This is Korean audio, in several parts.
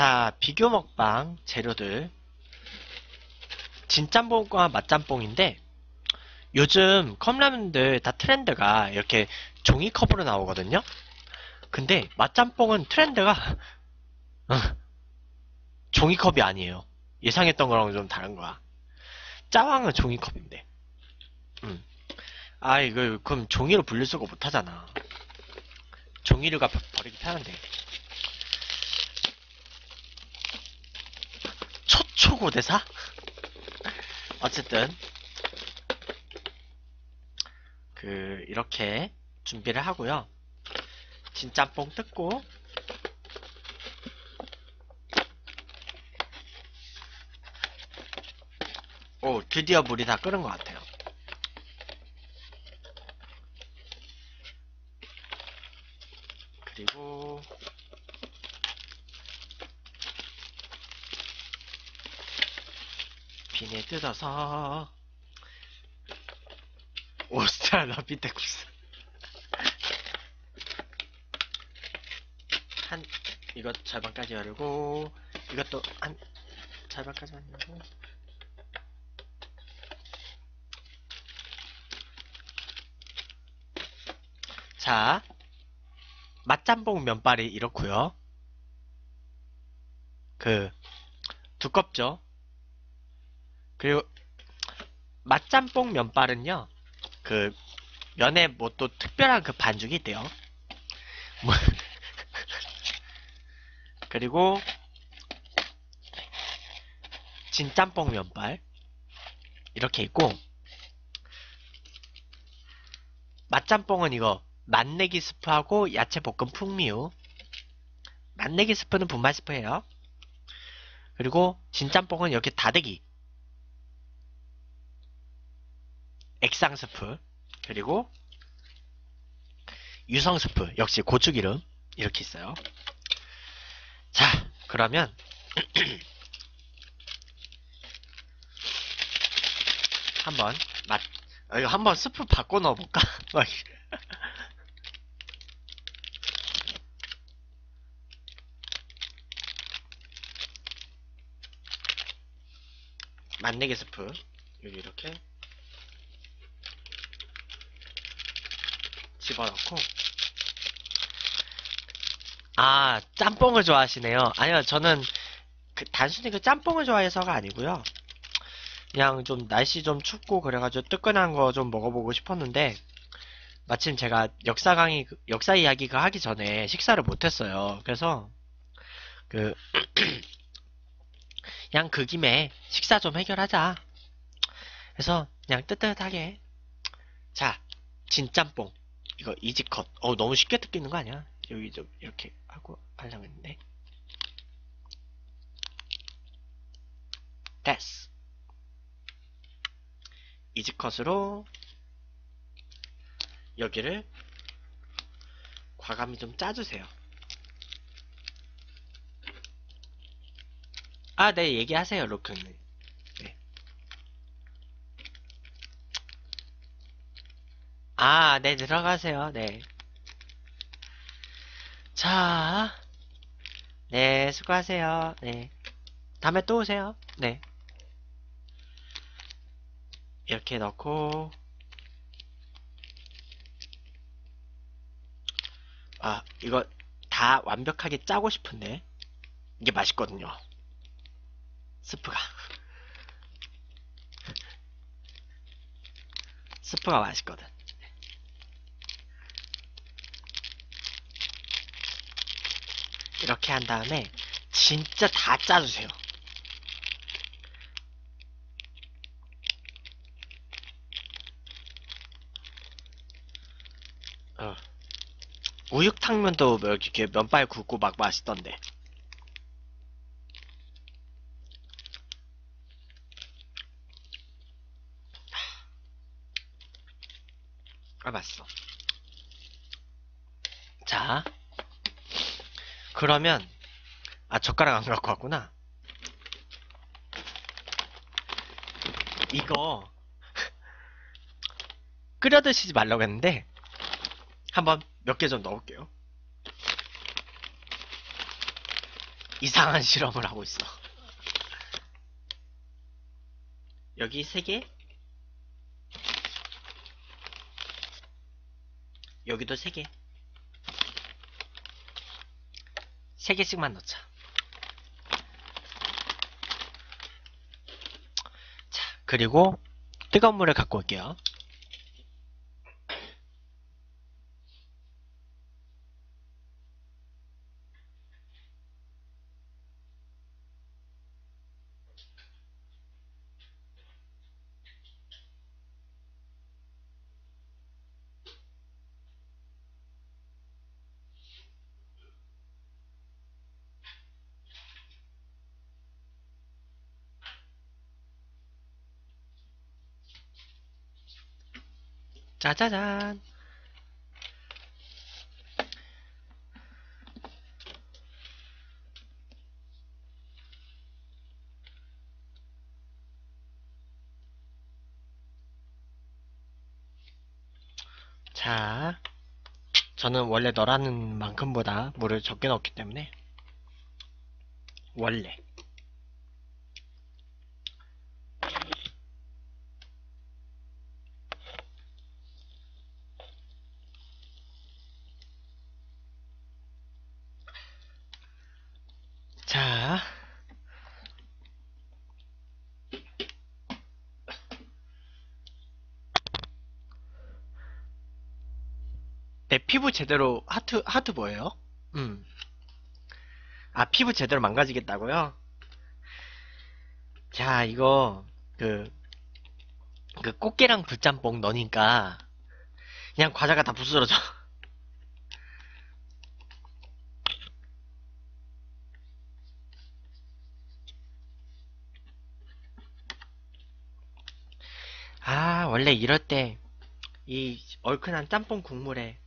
자, 비교 먹방 재료들. 진짬뽕과 맛짬뽕인데, 요즘 컵라면들 다 트렌드가 이렇게 종이컵으로 나오거든요. 근데 맛짬뽕은 트렌드가 종이컵이 아니에요. 예상했던 거랑 좀 다른 거야. 짜왕은 종이컵인데. 아, 이거 그럼 종이로 분리수거 못 하잖아. 종이를 버리기 편한데. 초초고대사? 어쨌든 이렇게 준비를 하고요. 진짬뽕 뜯고 오, 드디어 물이 다 끓은 것 같아요. 그리고 비닐 뜯어서 오스트랄로피테쿠스 한 이것 절반까지 열고 이것도 한 절반까지만 열고 자, 맛짬뽕 면발이 이렇고요. 두껍죠. 그리고 맛짬뽕 면발은요, 면에 뭐 또 특별한 반죽이 있대요. 그리고 진짬뽕 면발 이렇게 있고, 맛짬뽕은 이거 맛내기 스프하고 야채 볶음 풍미유. 맛내기 스프는 분말 스프예요. 그리고 진짬뽕은 이렇게 다대기 액상 스프, 그리고 유성 스프 역시 고추기름 이렇게 있어요. 자, 그러면 한번 이거 한번 스프 바꿔 넣어볼까? 맛내기 스프 여기 이렇게 집어넣고. 아, 짬뽕을 좋아하시네요. 아니요, 저는 단순히 짬뽕을 좋아해서가 아니고요, 그냥 좀 날씨 좀 춥고 그래가지고 뜨끈한 거 좀 먹어보고 싶었는데, 마침 제가 역사 이야기가 하기 전에 식사를 못했어요. 그래서 그냥 그 김에 식사 좀 해결하자 해서 그냥 뜨뜻하게. 자, 진짬뽕 이거 이지컷. 너무 쉽게 뜯기는 거 아니야? 여기 좀 이렇게 하고 하려고 했는데. 됐어. 이지컷으로 여기를 과감히 좀 짜주세요. 아, 네, 얘기하세요, 로크님. 네. 아, 네, 들어가세요. 네. 자, 네, 수고하세요. 네. 다음에 또 오세요. 네. 이렇게 넣고, 아, 이거 다 완벽하게 짜고 싶은데, 이게 맛있거든요. 스프가. 스프가 맛있거든. 이렇게 한 다음에 진짜 다 짜주세요. 우육탕면도 이렇게 면발 굽고 막 맛있던데. 아, 맞어. 자, 그러면 젓가락 안 갖고 왔구나. 이거 끓여 드시지 말라고 했는데 한번 몇 개 좀 넣을게요. 이상한 실험을 하고 있어. 여기 3개, 여기도 3개, 3개씩만 넣자. 자, 그리고 뜨거운 물을 갖고 올게요. 짜자잔. 자, 저는 원래 너라는 만큼보다 물을 적게 넣었기 때문에 원래 내 피부 제대로 하트 뭐예요? 아, 피부 제대로 망가지겠다고요? 자, 이거 그 꽃게랑 불짬뽕 넣으니까 그냥 과자가 다 부스러져. 아, 원래 이럴 때 이 얼큰한 짬뽕 국물에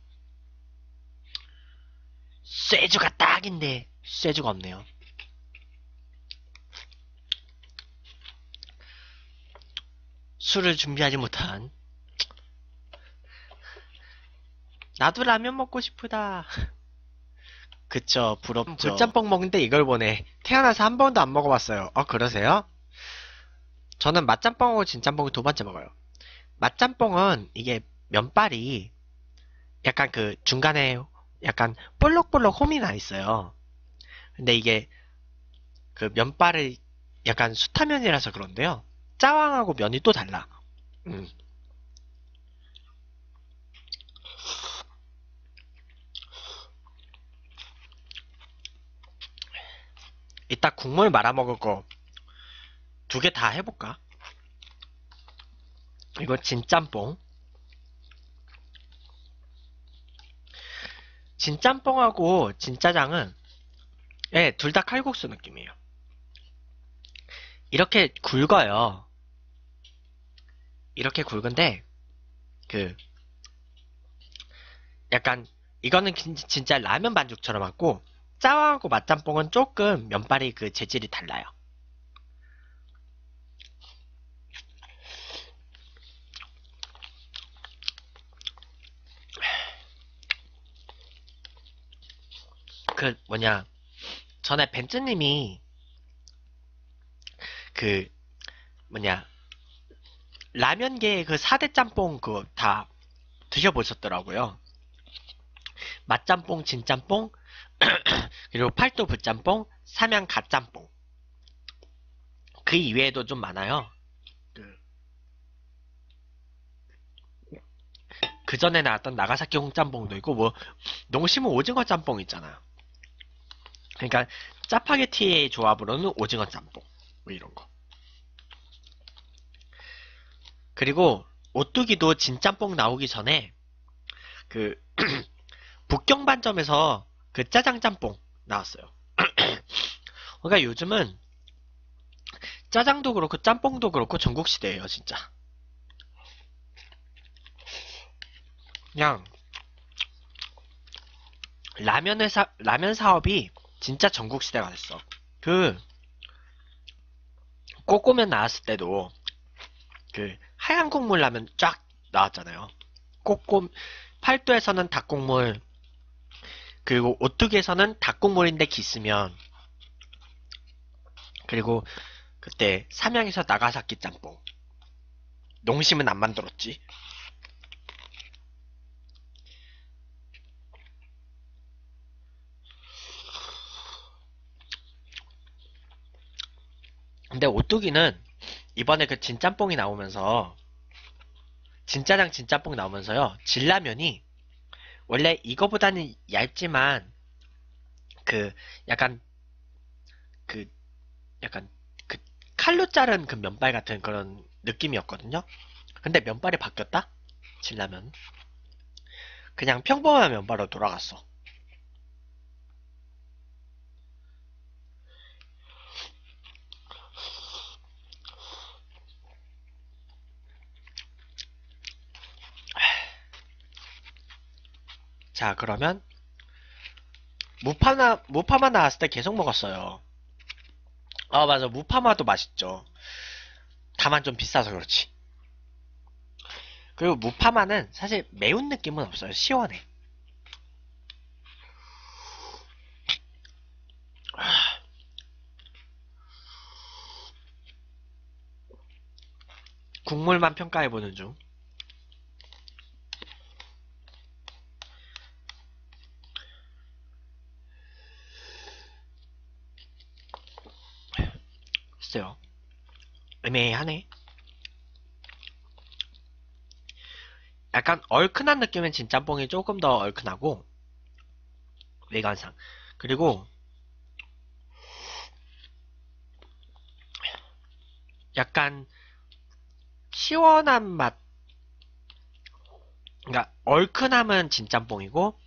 쇠주가 딱인데 쇠주가 없네요. 술을 준비하지 못한. 나도 라면 먹고 싶다. 그쵸, 부럽죠. 불짬뽕 먹는데 이걸 보네. 태어나서 한 번도 안 먹어봤어요. 그러세요? 저는 맛짬뽕하고 진짬뽕을 2번째 먹어요. 맛짬뽕은 이게 면발이 약간 그 중간에 약간 볼록볼록 홈이 나 있어요. 근데 이게 그 면발이 약간 수타면이라서 그런데요, 짜왕하고 면이 또 달라. 이따 국물 말아먹을 거 2개 다 해볼까? 이거 진짬뽕, 진짬뽕하고 진짜장은 둘 다 칼국수 느낌이에요. 이렇게 굵어요. 이렇게 굵은데 그 약간 이거는 진짜 라면 반죽처럼 하고, 짜왕하고 맛짬뽕은 조금 면발이 그 재질이 달라요. 그 뭐냐, 전에 벤츠님이 그 뭐냐 라면계의 그 4대 짬뽕 그거 다 드셔보셨더라고요. 맛짬뽕, 진짬뽕, 그리고 팔도 불짬뽕, 삼양 갓짬뽕. 그 이외에도 좀 많아요. 그 전에 나왔던 나가사키 홍짬뽕도 있고, 뭐 농심은 오징어 짬뽕 있잖아. 그러니까 짜파게티의 조합으로는 오징어 짬뽕 뭐 이런 거. 그리고 오뚜기도 진짬뽕 나오기 전에 그 북경반점에서 그 짜장 짬뽕 나왔어요. 그러니까 요즘은 짜장도 그렇고 짬뽕도 그렇고 전국시대예요, 진짜. 그냥 라면 사업이 진짜 전국시대가 됐어. 그 꼬꼬면 나왔을 때도 그 하얀 국물 라면 쫙 나왔잖아요. 팔도에서는 닭국물, 그리고 오뚜기에서는 닭국물인데 기스면, 그리고 그때 삼양에서 나가사키 짬뽕. 농심은 안 만들었지. 근데 오뚜기는 이번에 그 진짬뽕이 나오면서 진짜장 진짬뽕 나오면서요, 진라면이 원래 이거보다는 얇지만 그 약간 그 칼로 자른 그 면발 같은 그런 느낌이었거든요. 근데 면발이 바뀌었다? 진라면 그냥 평범한 면발로 돌아갔어. 자, 그러면 무파마 나왔을 때 계속 먹었어요. 아, 맞아, 무파마도 맛있죠. 다만 좀 비싸서 그렇지. 그리고 무파마는 사실 매운 느낌은 없어요. 시원해. 국물만 평가해보는 중. 애매하네. 약간 얼큰한 느낌은 진짬뽕이 조금 더 얼큰하고 외관상. 그리고 약간 시원한 맛, 그러니까 얼큰함은 진짬뽕이고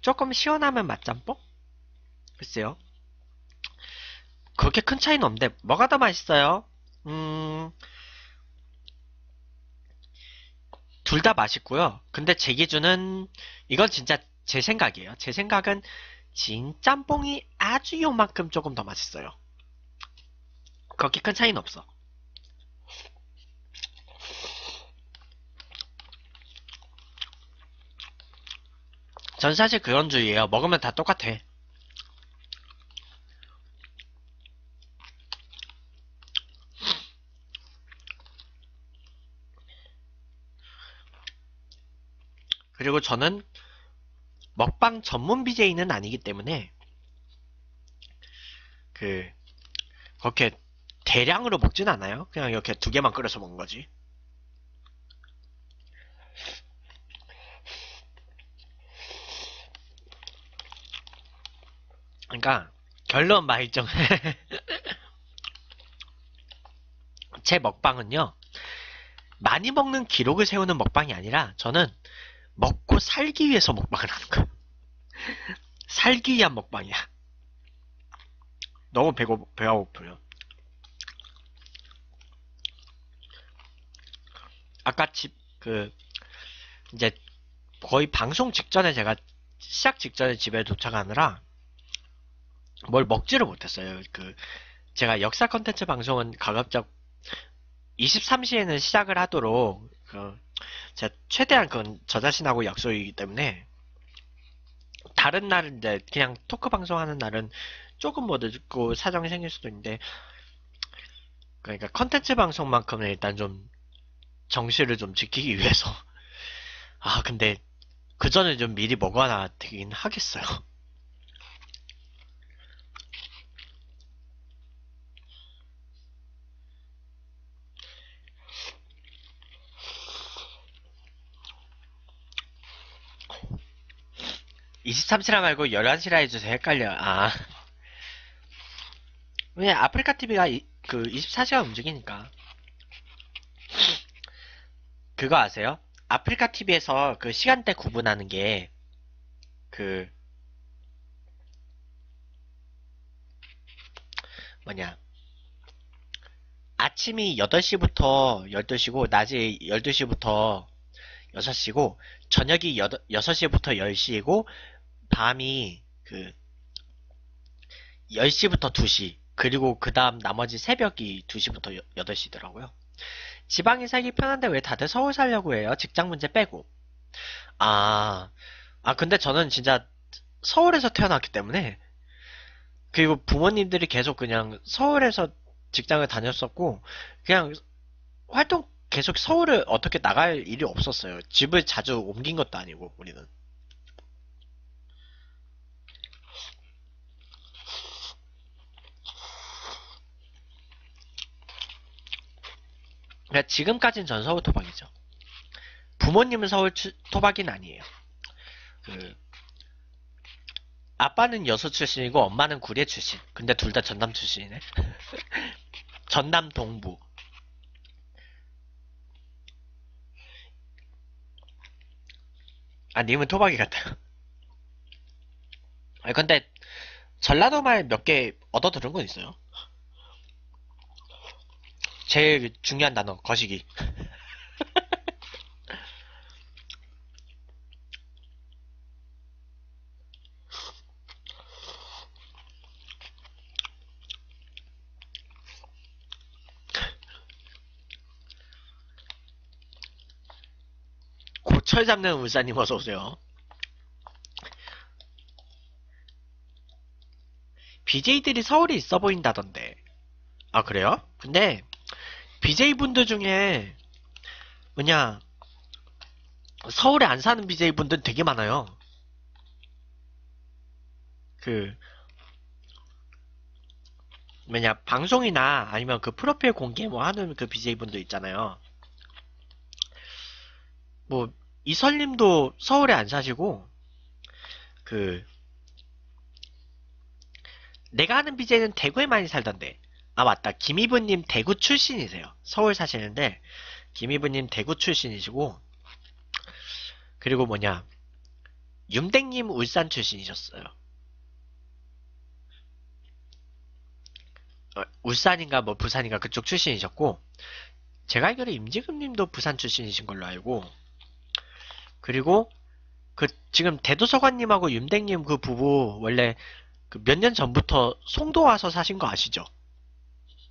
조금 시원함은 맛짬뽕? 글쎄요, 그렇게 큰 차이는 없는데 뭐가 더 맛있어요? 둘 다 맛있고요. 근데 제 기준은, 이건 진짜 제 생각이에요. 제 생각은 진짬뽕이 아주 요만큼 조금 더 맛있어요. 그렇게 큰 차이는 없어. 전 사실 그런 주의예요. 먹으면 다 똑같아. 그리고 저는 먹방 전문 BJ는 아니기 때문에 그렇게 대량으로 먹진 않아요. 그냥 이렇게 두 개만 끓여서 먹는 거지. 그러니까 결론 말정. 제 먹방은요, 많이 먹는 기록을 세우는 먹방이 아니라 저는 먹고 살기 위해서 먹방을 하는 거야. 살기 위한 먹방이야. 너무 배가 고프요. 아까 이제 거의 방송 직전에, 제가 시작 직전에 집에 도착하느라 뭘 먹지를 못했어요. 제가 역사 컨텐츠 방송은 가급적 23시에는 시작을 하도록, 제가 최대한 그건 저 자신하고 약속이기 때문에, 다른 날은 이제 그냥 토크 방송하는 날은 조금 뭐 늦고 사정이 생길 수도 있는데, 그러니까 컨텐츠 방송만큼은 일단 좀 정시를 좀 지키기 위해서. 아, 근데 그 전에 좀 미리 먹어놔야 되긴 하겠어요. (23시라) 말고 (11시라) 해줘서 헷갈려. 아, 왜 아프리카TV가 그 24시간 움직이니까. 그거 아세요? 아프리카TV에서 그 시간대 구분하는 게 그 뭐냐, 아침이 8시부터 12시고 낮이 12시부터 6시고 저녁이 6시부터 10시이고 밤이 10시부터 2시, 그리고 그 다음 나머지 새벽이 2시부터 8시더라고요. 지방이 살기 편한데 왜 다들 서울 살려고 해요? 직장 문제 빼고. 근데 저는 진짜 서울에서 태어났기 때문에, 그리고 부모님들이 계속 그냥 서울에서 직장을 다녔었고 그냥 활동 계속 서울을 어떻게 나갈 일이 없었어요. 집을 자주 옮긴 것도 아니고 우리는. 그러니까 지금까지는 전 서울 토박이죠. 부모님은 서울 토박이는 아니에요. 아빠는 여수 출신이고 엄마는 구례 출신. 근데 둘 다 전남 출신이네. 전남 동부. 아 님은 토박이 같아요. 아 근데 전라도 말 몇 개 얻어 들은 건 있어요. 제일 중요한 단어 거시기. 철 잡는 울사님 어서오세요. BJ들이 서울에 있어 보인다던데. 아 그래요? 근데 BJ분들 중에 뭐냐 서울에 안 사는 BJ분들 되게 많아요. 그 뭐냐 방송이나 아니면 그 프로필 공개 뭐 하는 그 BJ분들 있잖아요. 뭐 이설님도 서울에 안 사시고, 내가 하는 BJ는 대구에 많이 살던데. 아 맞다, 김이브님 대구 출신이세요. 서울 사시는데 김이브님 대구 출신이시고, 그리고 뭐냐 윤댕님 울산 출신이셨어요. 울산인가 뭐 부산인가 그쪽 출신이셨고, 제가 알기로 임지금님도 부산 출신이신 걸로 알고, 그리고 그 지금 대도서관님하고 윤댕님 그 부부 원래 그 몇 년 전부터 송도 와서 사신 거 아시죠?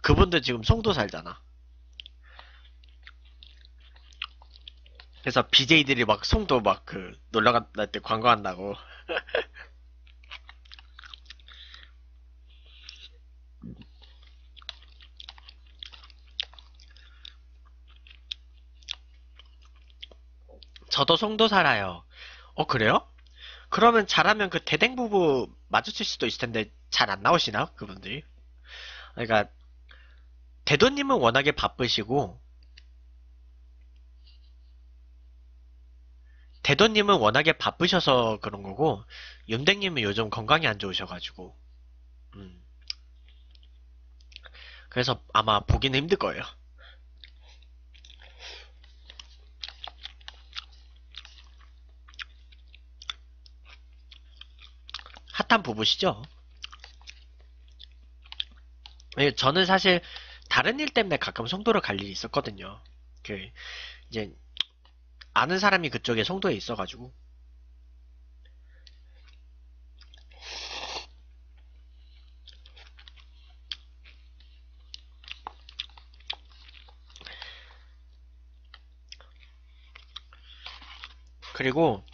그분들 지금 송도 살잖아. 그래서 BJ들이 막 송도 막 그 놀러 갈 때 광고한다고. 저도 송도 살아요. 어 그래요? 그러면 잘하면 그 대댕 부부 마주칠 수도 있을 텐데 잘 안 나오시나 그분들이? 그러니까 대도님은 워낙에 바쁘시고, 대도님은 워낙에 바쁘셔서 그런 거고, 윤댕님은 요즘 건강이 안 좋으셔가지고, 그래서 아마 보기는 힘들 거예요. 핫한 부부시죠? 저는 사실 다른 일 때문에 가끔 송도를 갈 일이 있었거든요. 그 이제 아는 사람이 그쪽에 송도에 있어가지고. 그리고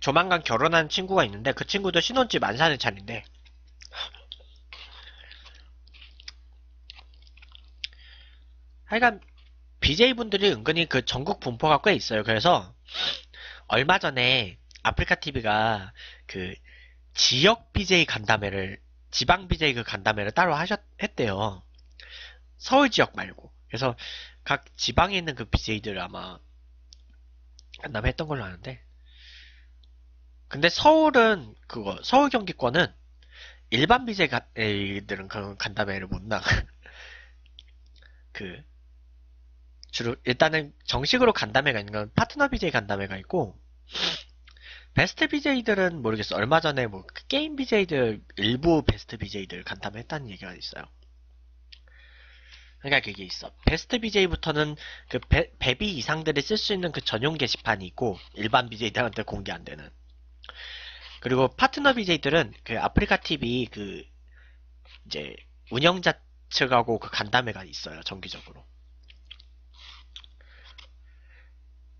조만간 결혼한 친구가 있는데 그 친구도 신혼집 안 사는 차인데, 하여간 BJ분들이 은근히 그 전국 분포가 꽤 있어요. 그래서 얼마 전에 아프리카TV가 그 지역 BJ 간담회를, 지방 BJ 그 간담회를 따로 했대요. 서울 지역 말고. 그래서 각 지방에 있는 그 BJ들 아마 간담회 했던 걸로 아는데, 근데 서울은 그거, 서울 경기권은 일반 BJ들은 그런 간담회를 못 나가. 그 주로 일단은 정식으로 간담회가 있는 건 파트너 BJ 간담회가 있고, 베스트 BJ들은 모르겠어. 얼마 전에 뭐 게임 BJ들 일부 베스트 BJ들 간담회 했다는 얘기가 있어요. 그러니까 그게 있어. 베스트 BJ부터는 그 베비 이상들이 쓸 수 있는 그 전용 게시판이 있고, 일반 BJ들한테 공개 안 되는. 그리고 파트너 BJ들은 그 아프리카 TV 그 이제 운영자 측하고 그 간담회가 있어요, 정기적으로.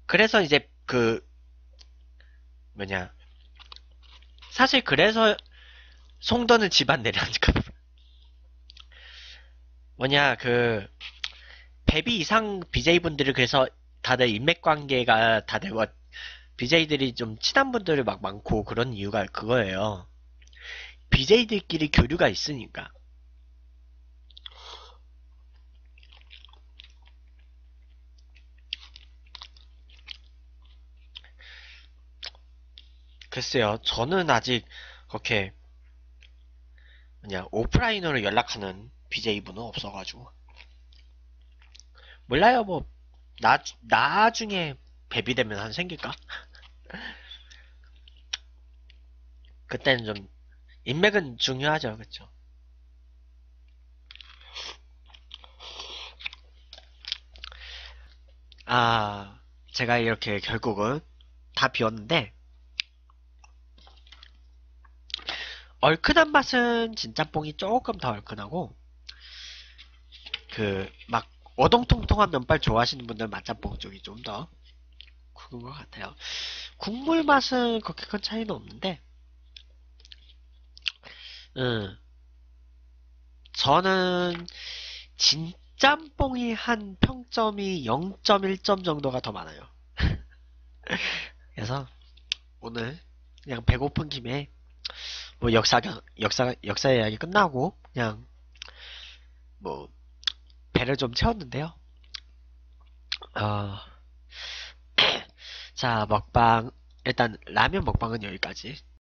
그래서 이제 그 뭐냐 사실 그래서 송도는 집안 내려앉을까. 뭐냐 그 베비 이상 BJ분들을 그래서 다들 인맥관계가 다들 뭐 BJ들이 좀 친한 분들이 막 많고 그런 이유가 그거예요. BJ들끼리 교류가 있으니까. 글쎄요, 저는 아직 그렇게 그냥 오프라인으로 연락하는 BJ분은 없어가지고 몰라요. 뭐 나중에 뱀이 되면 한 생길까? 그때는 좀 인맥은 중요하죠, 그쵸? 아, 제가 이렇게 결국은 다 비웠는데 얼큰한 맛은 진짬뽕이 조금 더 얼큰하고 그 막 어동통통한 면발 좋아하시는 분들 맛짬뽕 쪽이 좀 더 그런 것 같아요. 국물 맛은 그렇게 큰 차이는 없는데, 저는 진짬뽕이 한 평점이 0.1점 정도가 더 많아요. 그래서 오늘 그냥 배고픈 김에 뭐 역사 이야기 끝나고 그냥 뭐 배를 좀 채웠는데요. 자, 먹방 일단 라면 먹방은 여기까지.